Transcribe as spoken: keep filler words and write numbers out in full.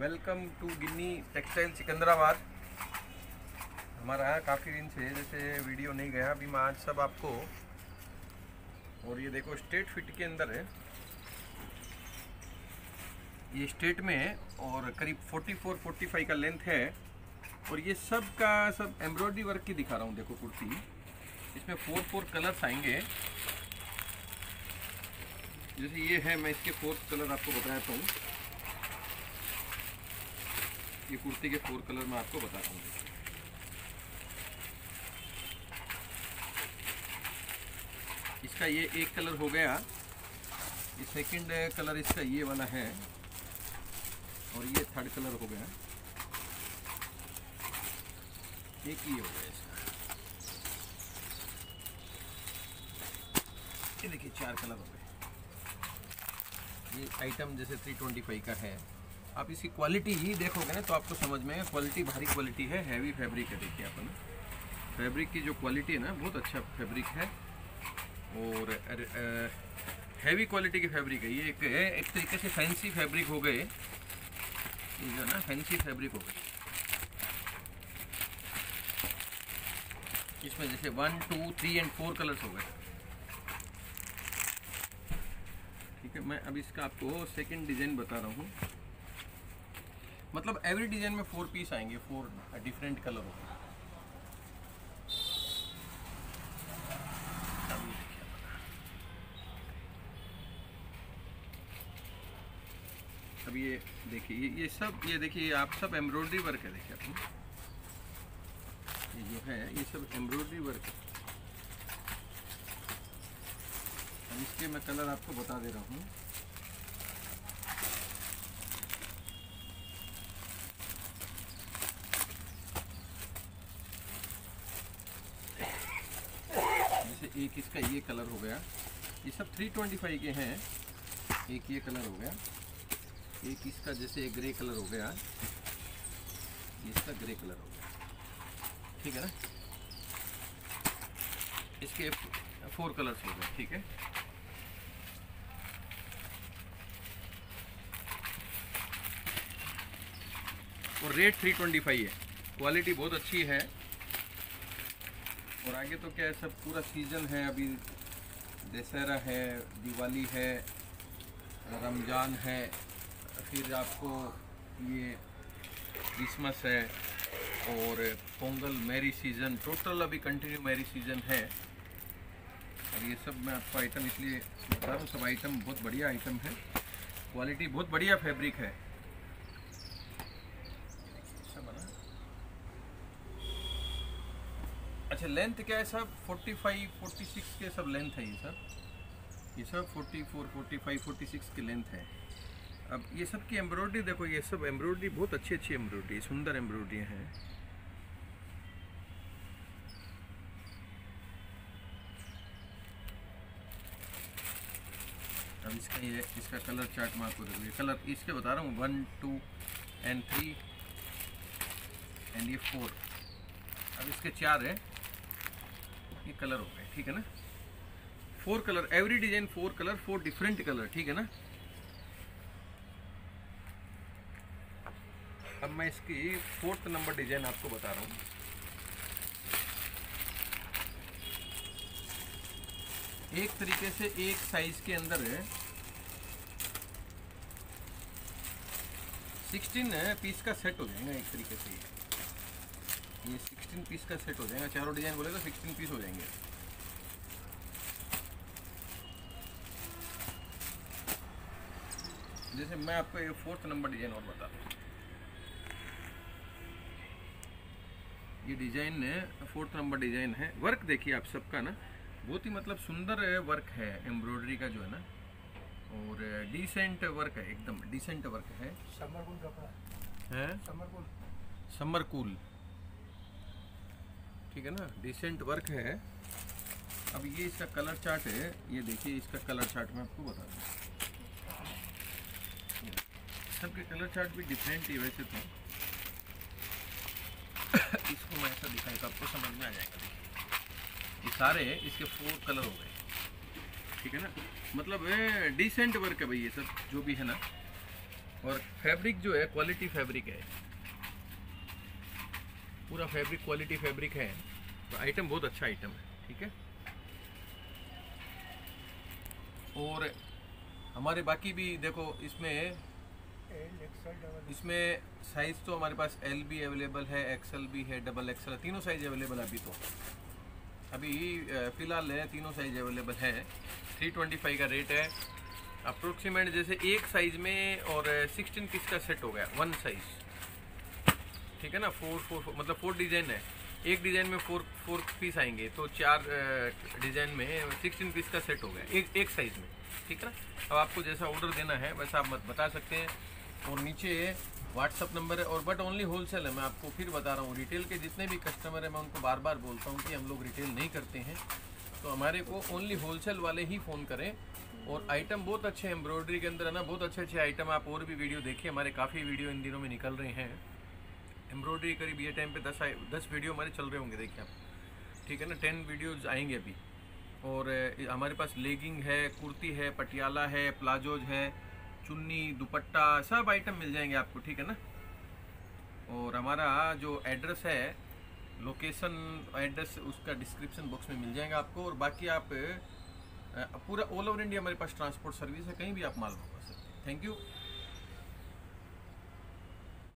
Welcome to Ginni textile Secunderabad. हमारा काफ़ी दिन से जैसे वीडियो नहीं गया, अभी मैं आज सब आपको, और ये देखो स्ट्रेट फिट के अंदर है, ये स्ट्रेट में है और करीब चौवालीस पैंतालीस का लेंथ है। और ये सब का सब एम्ब्रॉयडरी वर्क की दिखा रहा हूँ। देखो कुर्ती, इसमें फोर फोर कलर्स आएंगे। जैसे ये है, मैं इसके फोर्थ कलर आपको बताता हूँ। ये कुर्ती के फोर कलर में आपको बताता हूँ। इसका ये एक कलर हो गया, ये सेकंड कलर इसका ये वाला है, और ये थर्ड कलर हो गया, एक ये हो गया इसका। ये देखिए चार कलर हो गए। ये आइटम जैसे थ्री ट्वेंटी फाइव का है। आप इसकी क्वालिटी ही देखोगे ना तो आपको समझ में, क्वालिटी भारी क्वालिटी है, हैवी फैब्रिक है। देखिए अपन फैब्रिक की जो क्वालिटी है ना, बहुत अच्छा फैब्रिक है और हैवी क्वालिटी की फैब्रिक है। ये एक है, एक तरीके से फैंसी फैब्रिक हो गए, ये जो ना फैंसी फैब्रिक हो गए। इसमें जैसे one two three and four colours हो गए। ठीक है, मैं अब इसका आपको सेकेंड डिज़ाइन बता रहा हूँ। मतलब एवरी डिजाइन में फोर पीस आएंगे, फोर डिफरेंट कलर होंगे। अब ये देखिए, ये सब, ये देखिए आप सब एम्ब्रॉयडरी वर्क है। देखिए आपने ये जो है, ये सब एम्ब्रॉयडरी वर्क है। अब इसके मैं कलर आपको बता दे रहा हूँ। एक इसका ये कलर हो गया, ये सब तीन सौ पच्चीस के हैं। एक ये कलर हो गया, एक इसका जैसे ग्रे कलर हो गया, इसका ग्रे कलर हो गया। ठीक है ना, इसके फोर कलर्स हो गए। ठीक है, और रेट तीन सौ पच्चीस है, क्वालिटी बहुत अच्छी है। और आगे तो क्या है, सब पूरा सीज़न है, अभी दशहरा है, दिवाली है, रमज़ान है, फिर आपको ये क्रिसमस है और पोंगल, मैरिज सीज़न, टोटल अभी कंटिन्यू मैरिज सीज़न है। और ये सब मैं आपको आइटम इसलिए बता रहा हूँ, सब आइटम बहुत बढ़िया आइटम है, क्वालिटी बहुत बढ़िया फैब्रिक है। अच्छा, लेंथ क्या है सब पैंतालीस, छियालीस के सब लेंथ है। ये सब ये सब चौवालीस, पैंतालीस, छियालीस के लेंथ है। अब ये सब की एम्ब्रॉयडरी देखो, ये सब एम्ब्रॉयडरी बहुत अच्छी अच्छी एम्ब्रॉयडरी, सुंदर एम्ब्रॉयडरी है। अब इसका ये इसका कलर चार्ट मैं आपको देखो, ये कलर इसके बता रहा हूँ, one two and three and ये फोर। अब इसके चार है, ये कलर हो गए। ठीक है ना, four colour, every design four colour, four different colour. ठीक है ना, अब मैं इसकी फोर्थ नंबर डिजाइन आपको बता रहा हूँ। एक तरीके से एक साइज के अंदर है, सिक्सटीन पीस का सेट हो जाएगा। एक तरीके से ये सोलह पीस का सेट हो जाएगा, चारों डिजाइन बोले तो सोलह पीस हो जाएंगे। जैसे मैं आपको ये फोर्थ नंबर डिजाइन और बता दूं, ये डिजाइन है फोर्थ नंबर डिजाइन है। वर्क देखिए आप सबका ना, बहुत ही मतलब सुंदर वर्क है एम्ब्रॉयडरी का जो है ना, और डिसेंट वर्क है, एकदम डिसेंट वर्क है। समरकूल कपड़ा है, समरकूल समरकूल ठीक है ना, डिसेंट वर्क है। अब ये इसका कलर चार्ट है, ये देखिए इसका कलर चार्ट मैं आपको बता दूँ। सबके कलर चार्ट भी डिफरेंट ही वैसे तो इसको मैं ऐसा दिखाई तो आपको समझ में आ जाएगा। ये सारे इसके फोर कलर हो गए। ठीक है ना, मतलब डिसेंट वर्क है भाई ये सब जो भी है ना। और फैब्रिक जो है क्वालिटी फैब्रिक है, पूरा फैब्रिक क्वालिटी फैब्रिक है। तो आइटम बहुत अच्छा आइटम है, ठीक है। और हमारे बाकी भी देखो इसमें इसमें साइज़ तो हमारे पास एल भी अवेलेबल है, एक्सएल भी है, डबल एक्सएल, तीनों साइज़ अवेलेबल है अभी तो। अभी फ़िलहाल है तीनों साइज़ अवेलेबल है। थ्री ट्वेंटी फाइव का रेट है अप्रोक्सीमेट। जैसे एक साइज़ में और सिक्सटीन पीस का सेट हो गया वन साइज़, ठीक है ना। फोर फोर मतलब फोर डिज़ाइन है, एक डिज़ाइन में फोर फोर पीस आएंगे तो चार डिज़ाइन में सिक्सटीन पीस का सेट हो गया एक एक साइज़ में, ठीक है ना। अब आपको जैसा ऑर्डर देना है वैसा आप बता सकते हैं। और नीचे व्हाट्सअप नंबर है और बट ओनली होलसेल है। मैं आपको फिर बता रहा हूँ, रिटेल के जितने भी कस्टमर हैं मैं उनको बार बार बोलता हूँ कि हम लोग रिटेल नहीं करते हैं, तो हमारे को ओनली होलसेल वाले ही फ़ोन करें। और आइटम बहुत अच्छे एम्ब्रॉयडरी के अंदर है ना, बहुत अच्छे अच्छे आइटम। आप और भी वीडियो देखिए, हमारे काफ़ी वीडियो इन दिनों में निकल रहे हैं एम्ब्रॉयडरी। करीब ये टाइम पे दस दस वीडियो हमारे चल रहे होंगे, देखिए आप, ठीक है ना। टेन वीडियोज़ आएंगे अभी। और हमारे पास लेगिंग है, कुर्ती है, पटियाला है, प्लाजोज है, चुन्नी, दुपट्टा, सब आइटम मिल जाएंगे आपको, ठीक है ना। और हमारा जो एड्रेस है, लोकेशन एड्रेस उसका डिस्क्रिप्शन बॉक्स में मिल जाएगा आपको। और बाकी आप पूरा ऑल ओवर इंडिया हमारे पास ट्रांसपोर्ट सर्विस है, कहीं भी आप माल मंगवा सकते हैं। Thank you.